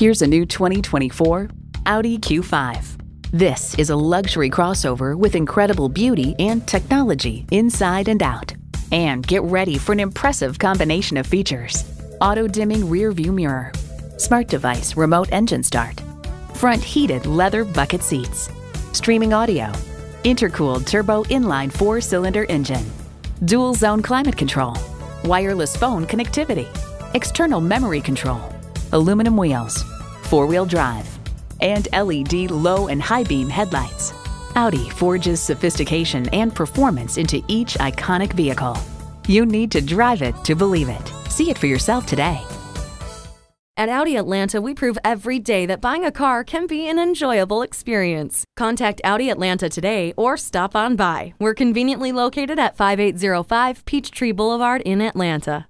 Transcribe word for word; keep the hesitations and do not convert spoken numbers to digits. Here's a new twenty twenty-four Audi Q five. This is a luxury crossover with incredible beauty and technology inside and out. And get ready for an impressive combination of features. Auto-dimming rear view mirror, smart device remote engine start, front heated leather bucket seats, streaming audio, intercooled turbo inline four-cylinder engine, dual zone climate control, wireless phone connectivity, external memory control, aluminum wheels, four-wheel drive, and L E D low and high beam headlights. Audi forges sophistication and performance into each iconic vehicle. You need to drive it to believe it. See it for yourself today. At Audi Atlanta, we prove every day that buying a car can be an enjoyable experience. Contact Audi Atlanta today or stop on by. We're conveniently located at five eight zero five Peachtree Boulevard in Atlanta.